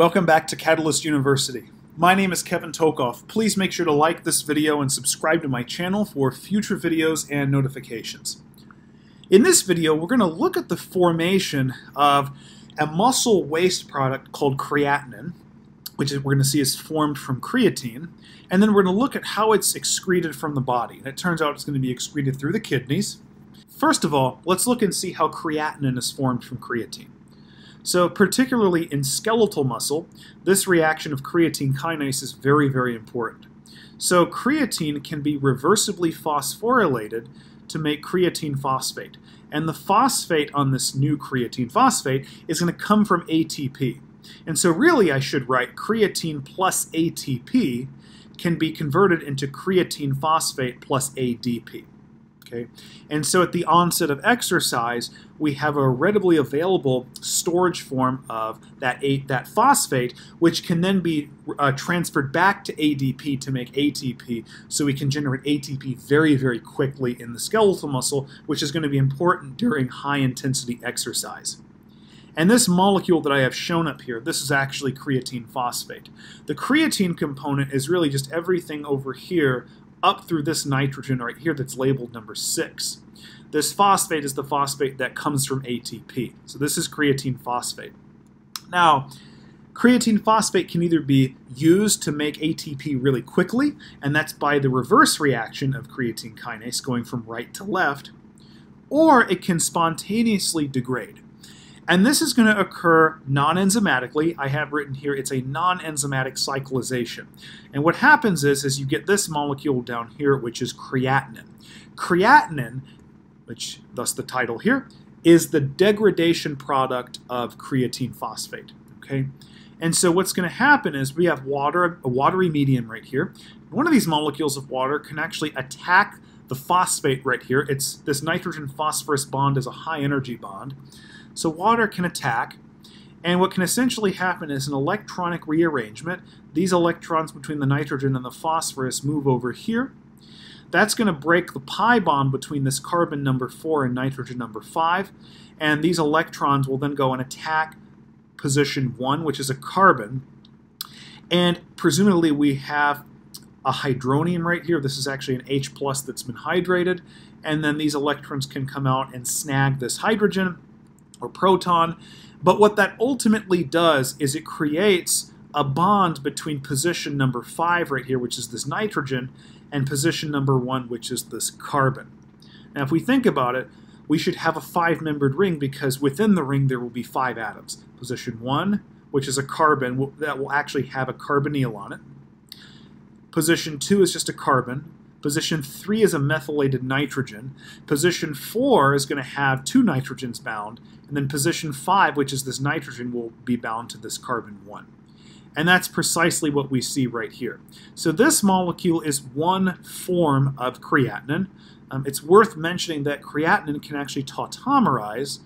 Welcome back to Catalyst University. My name is Kevin Tokoph. Please make sure to like this video and subscribe to my channel for future videos and notifications. In this video, we're going to look at the formation of a muscle waste product called creatinine, which we're going to see is formed from creatine, and then we're going to look at how it's excreted from the body. And it turns out it's going to be excreted through the kidneys. First of all, let's look and see how creatinine is formed from creatine. So particularly in skeletal muscle, this reaction of creatine kinase is very, very important. So creatine can be reversibly phosphorylated to make creatine phosphate. And the phosphate on this new creatine phosphate is going to come from ATP. And so really I should write creatine plus ATP can be converted into creatine phosphate plus ADP. Okay. And so at the onset of exercise, we have a readily available storage form of that phosphate, which can then be transferred back to ADP to make ATP, so we can generate ATP very, very quickly in the skeletal muscle, which is going to be important during high-intensity exercise. And this molecule that I have shown up here, this is actually creatine phosphate. The creatine component is really just everything over here up through this nitrogen right here that's labeled number 6. This phosphate is the phosphate that comes from ATP. So this is creatine phosphate. Now, creatine phosphate can either be used to make ATP really quickly, and that's by the reverse reaction of creatine kinase going from right to left, or it can spontaneously degrade. And this is going to occur non-enzymatically. I have written here it's a non-enzymatic cyclization. And what happens is you get this molecule down here, which is creatinine. Creatinine, which thus the title here, is the degradation product of creatine phosphate. Okay? And so what's going to happen is we have water, a watery medium right here. One of these molecules of water can actually attack the phosphate right here. It's this nitrogen-phosphorus bond is a high-energy bond. So water can attack, and what can essentially happen is an electronic rearrangement. These electrons between the nitrogen and the phosphorus move over here. That's going to break the pi bond between this carbon number 4 and nitrogen number 5, and these electrons will then go and attack position 1, which is a carbon, and presumably we have a hydronium right here. This is actually an H+ that's been hydrated, and then these electrons can come out and snag this hydrogen or proton. But what that ultimately does is it creates a bond between position number 5 right here, which is this nitrogen, and position number 1, which is this carbon. Now if we think about it, we should have a 5-membered ring because within the ring there will be 5 atoms. Position 1, which is a carbon, that will actually have a carbonyl on it. Position 2 is just a carbon. Position 3 is a methylated nitrogen. Position 4 is going to have 2 nitrogens bound. And then position 5, which is this nitrogen, will be bound to this carbon 1. And that's precisely what we see right here. So this molecule is one form of creatinine. It's worth mentioning that creatinine can actually tautomerize,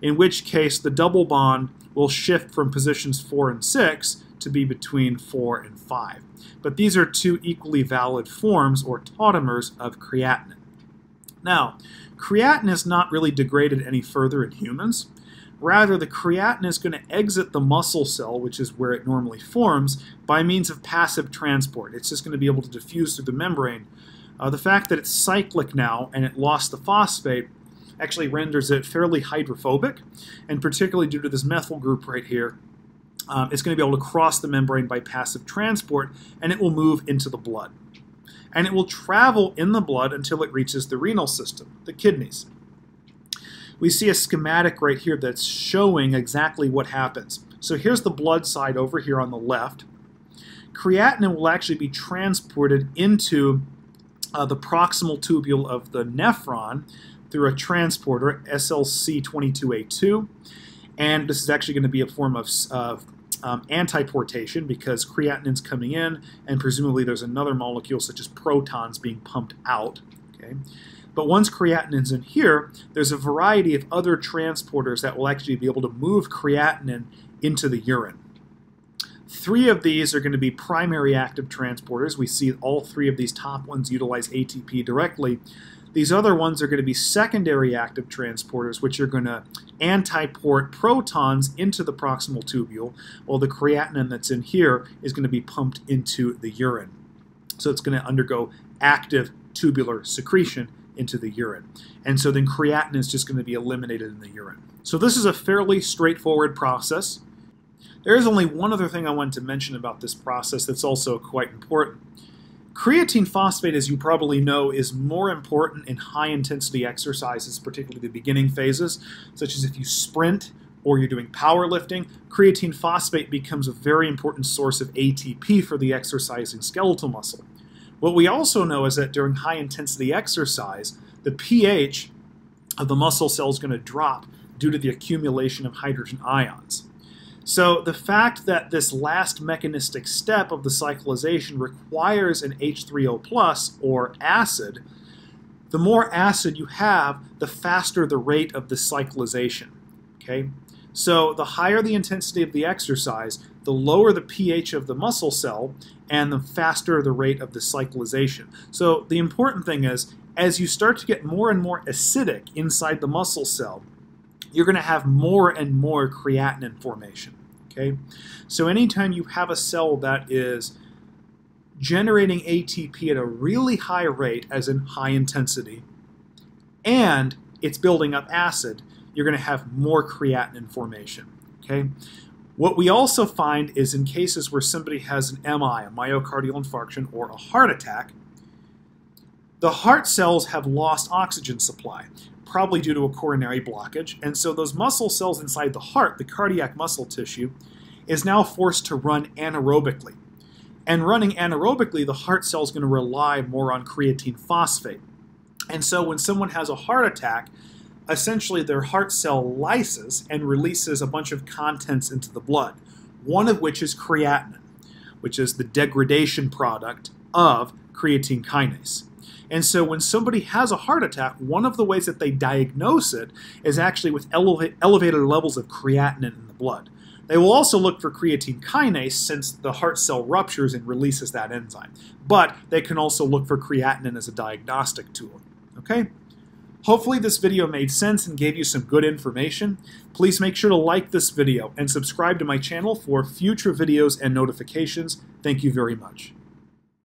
in which case the double bond will shift from positions 4 and 6 to be between 4 and 5. But these are two equally valid forms or tautomers of creatinine. Now, creatinine is not really degraded any further in humans. Rather, the creatinine is going to exit the muscle cell, which is where it normally forms, by means of passive transport. It's just going to be able to diffuse through the membrane. The fact that it's cyclic now and it lost the phosphate actually renders it fairly hydrophobic, and particularly due to this methyl group right here, it's going to be able to cross the membrane by passive transport, and it will move into the blood. And it will travel in the blood until it reaches the renal system, the kidneys. We see a schematic right here that's showing exactly what happens. So here's the blood side over here on the left. Creatinine will actually be transported into the proximal tubule of the nephron through a transporter, SLC22A2. And this is actually going to be a form of antiportation because creatinine's coming in, and presumably there's another molecule such as protons being pumped out. Okay? But once creatinine's in here, there's a variety of other transporters that will actually be able to move creatinine into the urine. 3 of these are going to be primary active transporters. We see all 3 of these top ones utilize ATP directly. These other ones are going to be secondary active transporters, which are going to antiport protons into the proximal tubule, while the creatinine that's in here is going to be pumped into the urine. So it's going to undergo active tubular secretion into the urine. And so then creatinine is just going to be eliminated in the urine. So this is a fairly straightforward process. There is only one other thing I wanted to mention about this process that's also quite important. Creatine phosphate, as you probably know, is more important in high-intensity exercises, particularly the beginning phases, such as if you sprint or you're doing powerlifting. Creatine phosphate becomes a very important source of ATP for the exercising skeletal muscle. What we also know is that during high-intensity exercise, the pH of the muscle cell is going to drop due to the accumulation of hydrogen ions. So the fact that this last mechanistic step of the cyclization requires an H3O+, or acid, the more acid you have, the faster the rate of the cyclization. Okay? So the higher the intensity of the exercise, the lower the pH of the muscle cell, and the faster the rate of the cyclization. So the important thing is, as you start to get more and more acidic inside the muscle cell, you're going to have more and more creatinine formation. Okay? So anytime you have a cell that is generating ATP at a really high rate, as in high intensity, and it's building up acid, you're going to have more creatinine formation. Okay? What we also find is in cases where somebody has an MI, a myocardial infarction, or a heart attack, the heart cells have lost oxygen supply, probably due to a coronary blockage. And so those muscle cells inside the heart, the cardiac muscle tissue, is now forced to run anaerobically. And running anaerobically, the heart cell is going to rely more on creatine phosphate. And so when someone has a heart attack, essentially their heart cell lyses and releases a bunch of contents into the blood, one of which is creatinine, which is the degradation product of creatine kinase. And so when somebody has a heart attack, one of the ways that they diagnose it is actually with elevated levels of creatinine in the blood. They will also look for creatine kinase, since the heart cell ruptures and releases that enzyme. But they can also look for creatinine as a diagnostic tool. Okay? Hopefully this video made sense and gave you some good information. Please make sure to like this video and subscribe to my channel for future videos and notifications. Thank you very much.